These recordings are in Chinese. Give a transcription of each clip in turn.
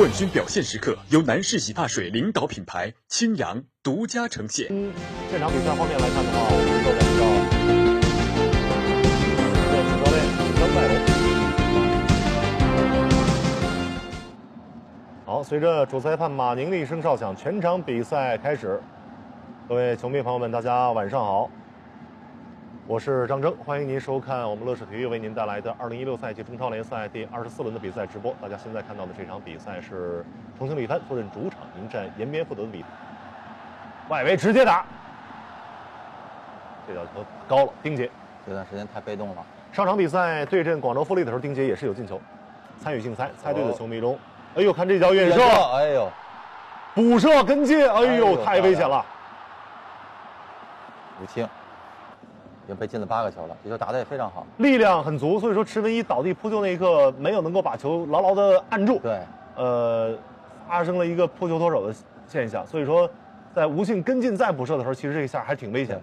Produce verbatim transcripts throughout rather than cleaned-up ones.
冠军表现时刻由男士洗发水领导品牌清扬独家呈现。嗯，这场比赛方面来看的话，我们都感觉到，对，主教练张赛龙。好，随着主裁判马宁的一声哨响，全场比赛开始。各位球迷朋友们，大家晚上好。 我是张征，欢迎您收看我们乐视体育为您带来的二零一六赛季中超联赛第二十四轮的比赛直播。大家现在看到的这场比赛是重庆力帆坐镇主场迎战延边富德的比赛。外围直接打，这脚球高了。丁杰这段时间太被动了。上场比赛对阵广州富力的时候，丁杰也是有进球。参与竞猜，猜对的球迷中，哦、哎呦，看这脚远射，哎呦，补射跟进，哎呦，哎呦太危险了。武清。 已经被进了八个球了，这球打得也非常好，力量很足。所以说，池文一倒地扑救那一刻，没有能够把球牢牢地按住。对，呃，发生了一个扑球脱手的现象。所以说，在吴信跟进再补射的时候，其实这一下还挺危险的。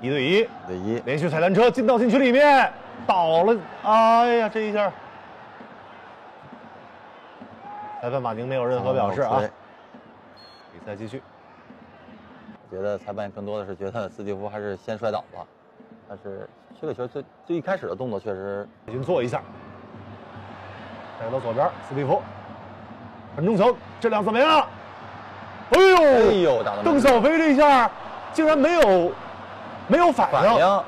一对一，对一，连续踩单车进到禁区里面，倒了。哎呀，这一下，裁判马宁没有任何表示啊。比赛继续。 觉得裁判更多的是觉得斯蒂夫还是先摔倒了，但是这个球最最一开始的动作确实先做一下，带到左边，斯蒂夫，传中球质量怎么样？哎呦，哎呦，打到邓小飞这一下竟然没有没有反应，反应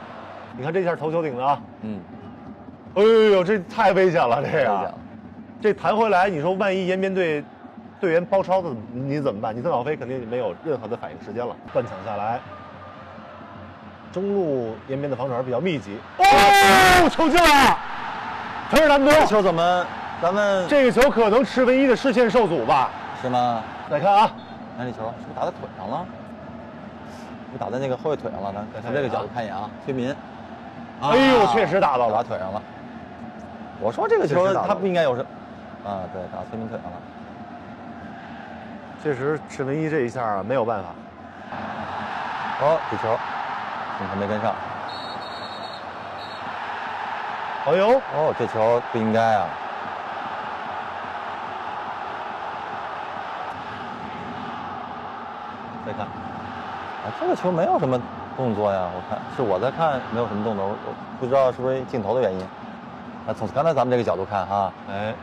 你看这下头球顶的啊，嗯，哎呦，这太危险了，这个，这弹回来，你说万一延边队。 队员包抄的你怎么办？你邓小飞肯定没有任何的反应时间了。断抢下来，中路延边的防守比较密集。哦，球进了！费尔南多，这球怎么？咱们这个球可能池文一的视线受阻吧？是吗？再看啊，看这球是不是打在腿上了？是不是打在那个后卫腿上了？咱从这个角度看一眼啊，崔民。哎呦，确实打到了，打腿上了。我说这个球他不应该有什么啊？对，打崔民腿上了。 确实，池文一这一下啊没有办法。哦，这球，你还没跟上。哎呦，哦，这球不应该啊。再看，啊，这个球没有什么动作呀，我看是我在看没有什么动作，我不知道是不是镜头的原因。啊，从刚才咱们这个角度看哈，哎。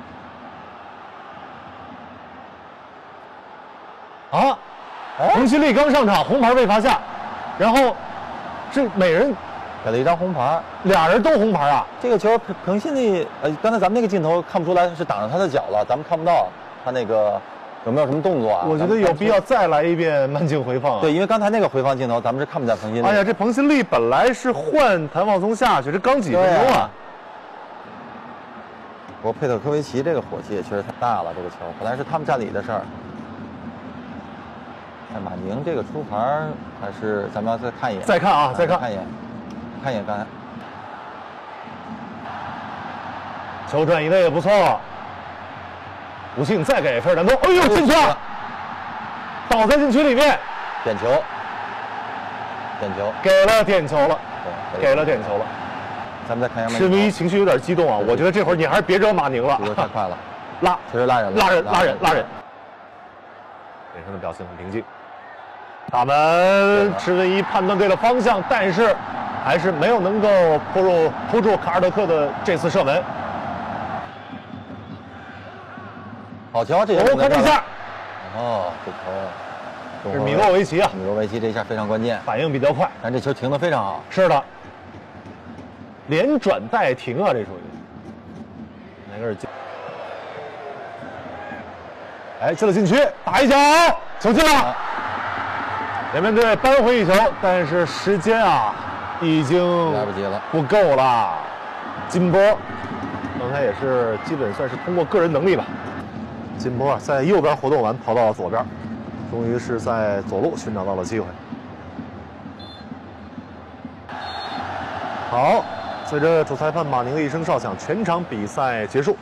啊，洪新丽刚上场，红牌被罚下，然后是每人给了一张红牌，俩人都红牌啊。这个球彭新丽，呃，刚才咱们那个镜头看不出来是挡着他的脚了，咱们看不到他那个有没有什么动作啊。我觉得有必要再来一遍慢镜回放啊。对，因为刚才那个回放镜头咱们是看不见彭新丽。哎呀，这彭新丽本来是换谭望松下去，这刚几分钟啊。 不过佩特科维奇这个火气也确实太大了，这个球本来是他们占理的事儿。 看马宁这个出牌还是咱们要再看一眼，再看啊，再看，看一眼，看一眼刚才。球转移的也不错，武信再给费尔南多，哎呦进去了，倒在禁区里面，点球，点球，给了点球了，给了点球了。咱们再看一下，池文一情绪有点激动啊，我觉得这会儿你还是别惹马宁了，太快了，拉，确实拉人，拉人，拉人，拉人。 本身的表现很平静，打门，池文一判断对了方向，但是还是没有能够扑入扑住卡尔德克的这次射门。好球，这球！我看这一下，哦，这球是米洛维奇啊！米洛维奇这一下非常关键，反应比较快，但这球停得非常好。是的，连转带停啊，这属于哪个是进？ 哎，进了禁区，打一脚，球进了。两边队扳回一球，但是时间啊，已经来不及了，不够了。金波，刚才也是基本算是通过个人能力吧。金波啊，在右边活动完，跑到了左边，终于是在左路寻找到了机会。好，随着主裁判马宁的一声哨响，全场比赛结束。